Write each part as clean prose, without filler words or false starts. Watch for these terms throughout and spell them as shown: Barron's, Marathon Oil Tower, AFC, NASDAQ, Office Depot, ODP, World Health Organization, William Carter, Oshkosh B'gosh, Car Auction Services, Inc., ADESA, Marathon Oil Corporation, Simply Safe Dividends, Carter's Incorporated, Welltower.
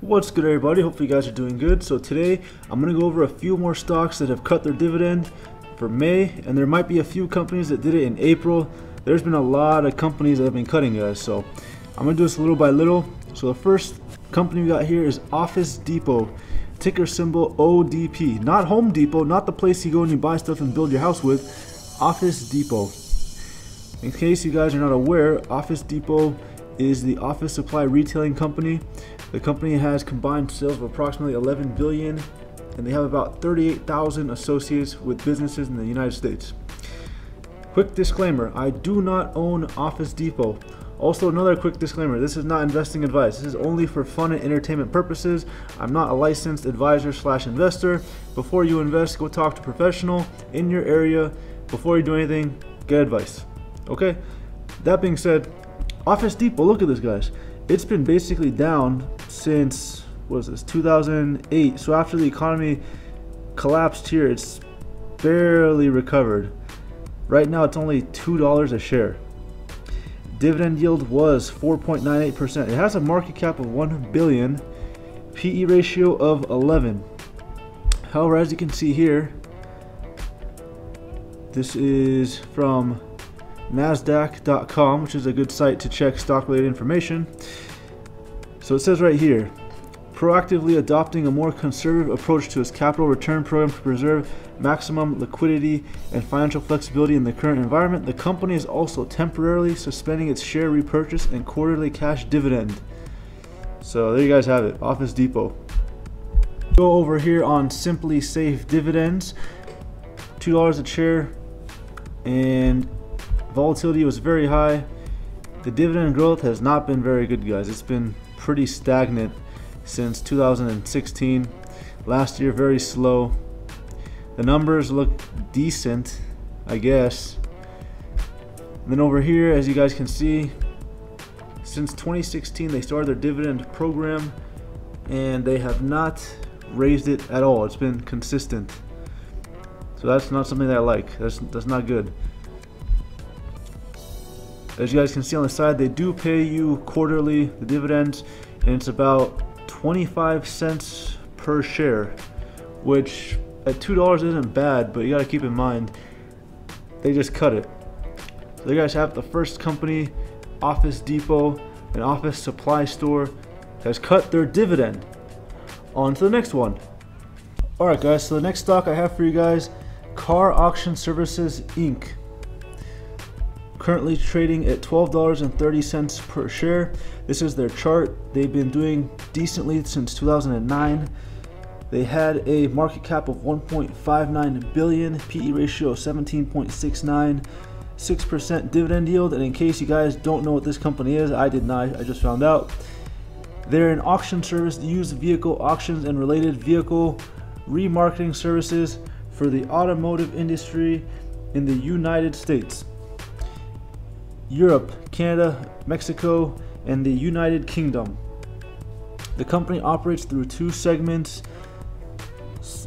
What's good, everybody? Hopefully you guys are doing good. So today I'm going to go over a few more stocks that have cut their dividend for May, and there might be a few companies that did it in April. There's been a lot of companies that have been cutting, guys, so I'm going to do this little by little. So the first company we got here is Office Depot, ticker symbol ODP. Not Home Depot, not the place you go and you buy stuff and build your house with. Office Depot. In case you guys are not aware, Office Depot is the office supply retailing company. The company has combined sales of approximately $11 billion, and they have about 38,000 associates with businesses in the United States. Quick disclaimer, I do not own Office Depot. Also, another quick disclaimer, this is not investing advice. This is only for fun and entertainment purposes. I'm not a licensed advisor / investor. Before you invest, go talk to a professional in your area. Before you do anything, get advice. Okay? That being said, Office Depot, look at this, guys. It's been basically down since, what is this, 2008. So after the economy collapsed here, it's barely recovered. Right now, it's only $2 a share. Dividend yield was 4.98%. It has a market cap of $1 billion, PE ratio of 11. However, as you can see here, this is from NASDAQ.com, which is a good site to check stock related information. So it says right here, proactively adopting a more conservative approach to its capital return program to preserve maximum liquidity and financial flexibility in the current environment, the company is also temporarily suspending its share repurchase and quarterly cash dividend. So there you guys have it, Office Depot. Go over here on Simply Safe Dividends, $2 a share, and volatility was very high. The dividend growth has not been very good, guys. It's been pretty stagnant since 2016. Last year, very slow. The numbers look decent, I guess. And then over here, as you guys can see, since 2016 they started their dividend program, and they have not raised it at all. It's been consistent. So that's not something that I like. That's not good. As you guys can see on the side, they do pay you quarterly the dividends, and it's about 25 cents per share, which at $2 isn't bad, but you gotta keep in mind they just cut it. So there you guys have the first company, Office Depot, an office supply store, has cut their dividend. On to the next one. Alright, guys, so the next stock I have for you guys, Car Auction Services, Inc., currently trading at $12.30 per share. This is their chart. They've been doing decently since 2009. They had a market cap of $1.59 billion, PE ratio of 17.69, 6% dividend yield. And in case you guys don't know what this company is, I did not, I just found out. They're an auction service, used vehicle auctions and related vehicle remarketing services for the automotive industry in the United States, Europe, Canada, Mexico, and the United Kingdom. The company operates through two segments,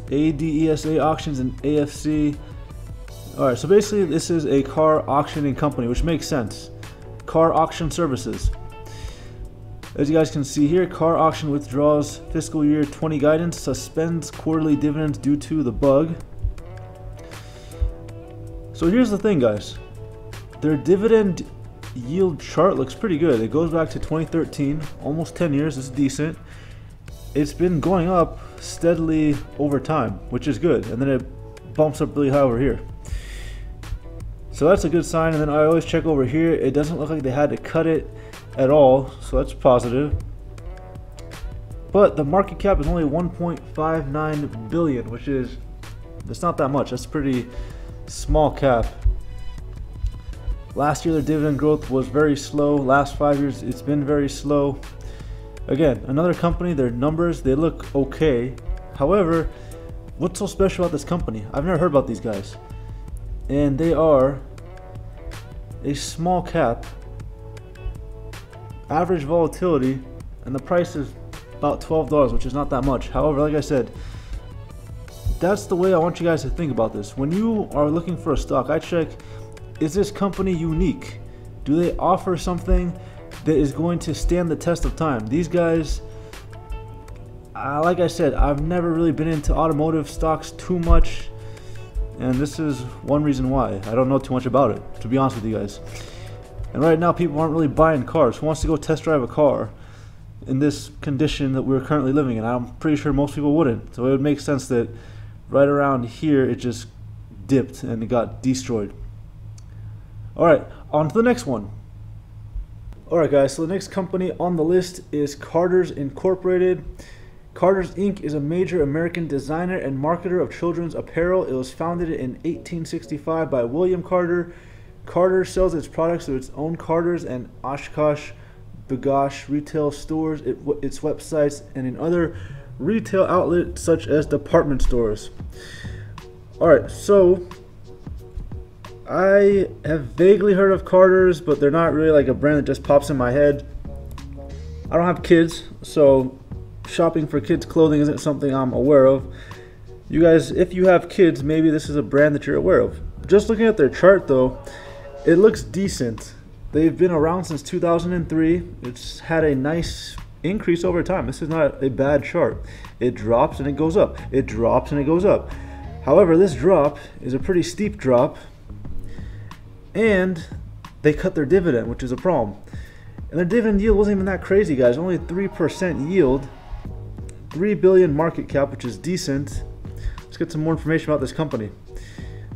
ADESA auctions and AFC. Alright, so basically this is a car auctioning company, which makes sense. Car Auction Services. As you guys can see here, Car Auction withdraws fiscal year 20 guidance, suspends quarterly dividends due to the bug. So here's the thing, guys. Their dividend yield chart looks pretty good. It goes back to 2013, almost 10 years, it's decent. It's been going up steadily over time, which is good, and then it bumps up really high over here. So that's a good sign, and then I always check over here. It doesn't look like they had to cut it at all, so that's positive. But the market cap is only 1.59 billion, which is, it's not that much, that's pretty small cap. Last year, their dividend growth was very slow. Last 5 years, it's been very slow. Again, another company, their numbers, they look okay. However, what's so special about this company? I've never heard about these guys. And they are a small cap, average volatility, and the price is about $12, which is not that much. However, like I said, That's the way I want you guys to think about this. When you are looking for a stock, I check, is this company unique? Do they offer something that is going to stand the test of time? These guys, like I said, I've never really been into automotive stocks too much, and this is one reason why. I don't know too much about it, to be honest with you guys. And right now, people aren't really buying cars. Who wants to go test drive a car in this condition that we're currently living in? I'm pretty sure most people wouldn't. So it would make sense that right around here, it just dipped and it got destroyed. All right, on to the next one. All right, guys, so the next company on the list is Carter's Incorporated. Carter's, Inc. is a major American designer and marketer of children's apparel. It was founded in 1865 by William Carter. Carter sells its products through its own Carter's and Oshkosh B'gosh retail stores, its websites, and in other retail outlets such as department stores. All right, so I have vaguely heard of Carter's, but they're not really like a brand that just pops in my head. I don't have kids, so shopping for kids' clothing isn't something I'm aware of. You guys, if you have kids, maybe this is a brand that you're aware of. Just looking at their chart, though, it looks decent. They've been around since 2003. It's had a nice increase over time. This is not a bad chart. It drops and it goes up. It drops and it goes up. However, this drop is a pretty steep drop, and they cut their dividend, which is a problem. And their dividend yield wasn't even that crazy, guys. Only 3% yield, 3 billion market cap, which is decent. Let's get some more information about this company.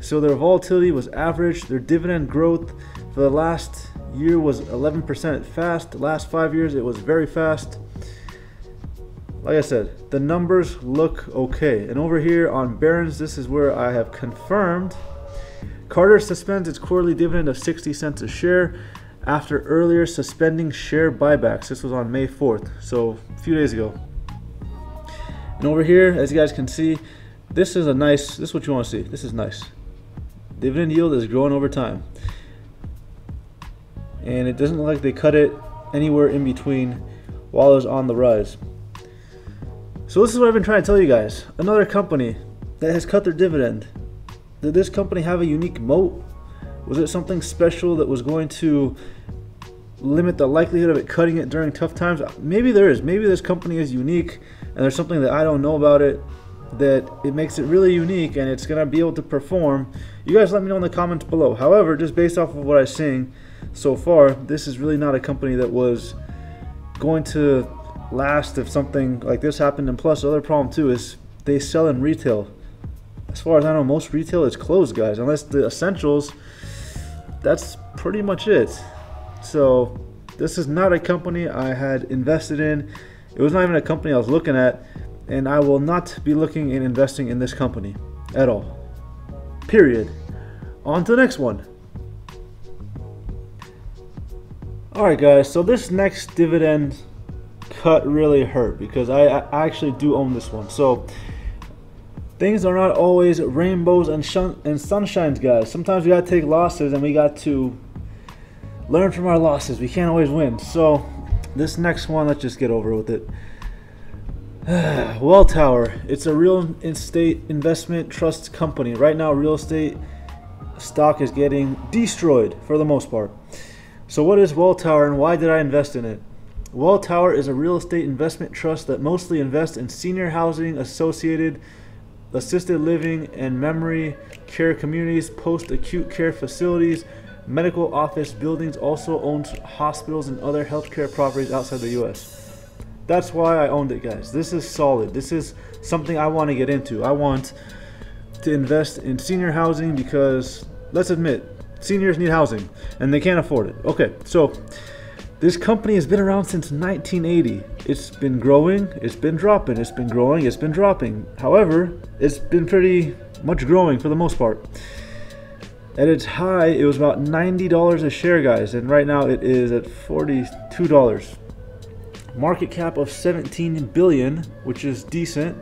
So their volatility was average. Their dividend growth for the last year was 11% fast. The last 5 years, it was very fast. Like I said, the numbers look okay. And over here on Barron's, this is where I have confirmed. Carter suspends its quarterly dividend of 60 cents a share after earlier suspending share buybacks. This was on May 4th, so a few days ago. And over here, as you guys can see, this is a nice, this is what you want to see. This is nice. Dividend yield is growing over time. And it doesn't look like they cut it anywhere in between while it was on the rise. So this is what I've been trying to tell you guys. Another company that has cut their dividend. Did this company have a unique moat? Was it something special that was going to limit the likelihood of it cutting it during tough times? Maybe there is. Maybe this company is unique and there's something that I don't know about it that it makes it really unique and it's gonna be able to perform. You guys let me know in the comments below. However, just based off of what I'm seeing so far, this is really not a company that was going to last if something like this happened. And plus, the other problem too is they sell in retail. As far as I know, most retail is closed, guys, unless the essentials. That's pretty much it. So this is not a company I had invested in. It was not even a company I was looking at, and I will not be looking and investing in this company at all, period. On to the next one. All right, guys, so this next dividend cut really hurt because I actually do own this one. So things are not always rainbows and sunshines, guys. Sometimes we gotta take losses and we got to learn from our losses. We can't always win. So this next one, let's just get over with it. Welltower. It's a real estate investment trust company. Right now, real estate stock is getting destroyed for the most part. So what is Welltower and why did I invest in it? Welltower is a real estate investment trust that mostly invests in senior housing, associated assisted living and memory care communities, post-acute care facilities, medical office buildings, also owns hospitals and other healthcare properties outside the US. That's why I owned it, guys. This is solid. This is something I want to get into. I want to invest in senior housing because, let's admit, seniors need housing and they can't afford it. Okay, so this company has been around since 1980. It's been growing, it's been dropping, it's been growing, it's been dropping. However, it's been pretty much growing for the most part. At its high, it was about $90 a share, guys, and right now it is at $42. Market cap of 17 billion, which is decent.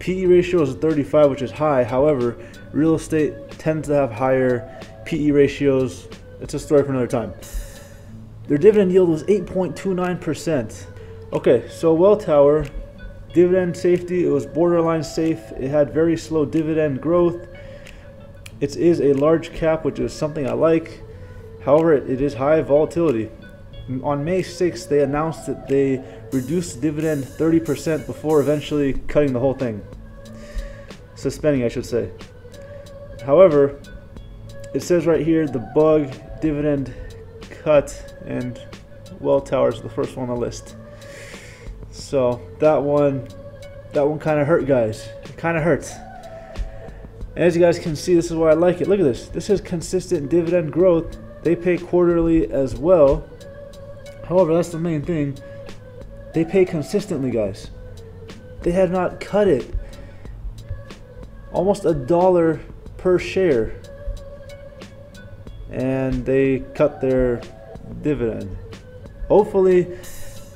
PE ratio is 35, which is high. However, real estate tends to have higher PE ratios. It's a story for another time. Their dividend yield was 8.29%. Okay, so Welltower Dividend safety, it was borderline safe. It had very slow dividend growth. It is a large cap, which is something I like. However, it is high volatility. On May 6th, they announced that they reduced the dividend 30% before eventually cutting the whole thing. Suspending, I should say. However, it says right here, the bug, dividend cut, and Welltower is the first one on the list. So that one kind of hurt, guys. It kind of hurts. And as you guys can see, this is why I like it. Look at this. This is consistent dividend growth. They pay quarterly as well. However, that's the main thing. They pay consistently, guys. They have not cut it. Almost $1 per share. And they cut their dividend. Hopefully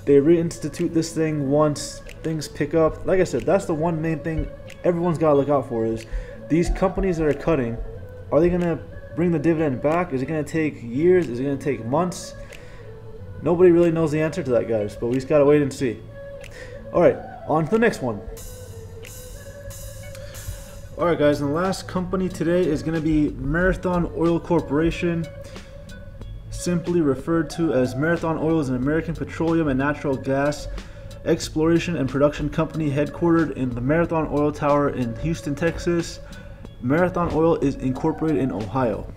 they reinstitute this thing once things pick up. Like I said, that's the one main thing everyone's got to look out for, is these companies that are cutting, are they going to bring the dividend back? Is it going to take years? Is it going to take months? Nobody really knows the answer to that, guys, but we just got to wait and see. Alright, on to the next one. Alright, guys, and the last company today is going to be Marathon Oil Corporation. Simply referred to as Marathon Oil, is an American petroleum and natural gas exploration and production company headquartered in the Marathon Oil Tower in Houston, Texas. Marathon Oil is incorporated in Ohio.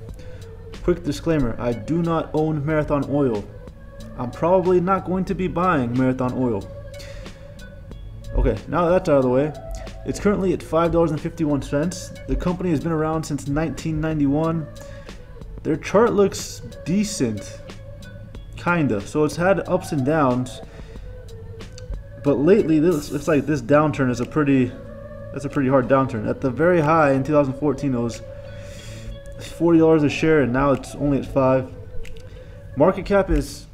Quick disclaimer, I do not own Marathon Oil. I'm probably not going to be buying Marathon Oil. Okay, now that's out of the way. It's currently at $5.51. The company has been around since 1991. Their chart looks decent, kinda. So it's had ups and downs, but lately this looks like this downturn is a pretty hard downturn. At the very high in 2014, it was $40 a share, and now it's only at $5. Market cap is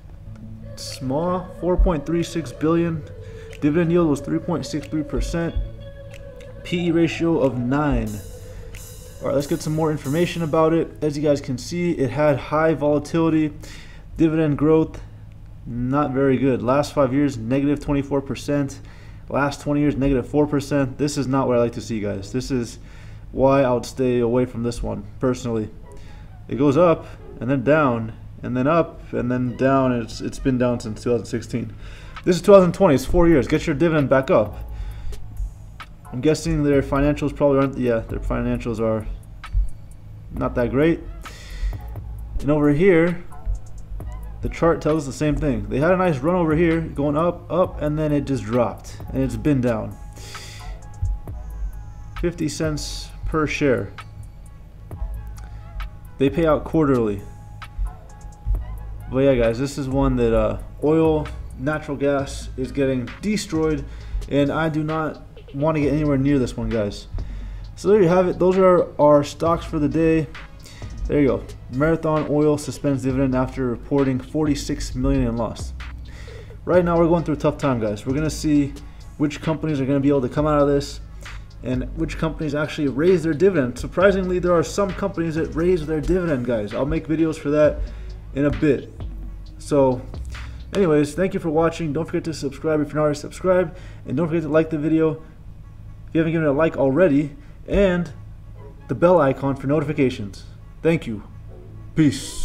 small, 4.36 billion. Dividend yield was 3.63%. PE ratio of 9. Alright, let's get some more information about it. As you guys can see, it had high volatility. Dividend growth, not very good. Last 5 years, negative 24%. Last 20 years, negative 4%. This is not what I like to see, guys. This is why I would stay away from this one, personally. It goes up, and then down, and then up, and then down. It's been down since 2016. This is 2020. It's 4 years. Get your dividend back up. I'm guessing their financials probably aren't, yeah, their financials are not that great. And over here, the chart tells us the same thing. They had a nice run over here, going up, up, and then it just dropped. And it's been down. 50 cents per share. They pay out quarterly. But yeah, guys, this is one that oil, natural gas is getting destroyed, and I do not want to get anywhere near this one, guys. So there you have it. Those are our stocks for the day. There you go. Marathon Oil suspends dividend after reporting 46 million in loss. Right now we're going through a tough time, guys. We're going to see which companies are going to be able to come out of this and which companies actually raise their dividend. Surprisingly, there are some companies that raise their dividend, guys. I'll make videos for that in a bit. So anyways, thank you for watching. Don't forget to subscribe if you're not already subscribed, and don't forget to like the video if you haven't given it a like already, and the bell icon for notifications. Thank you. Peace.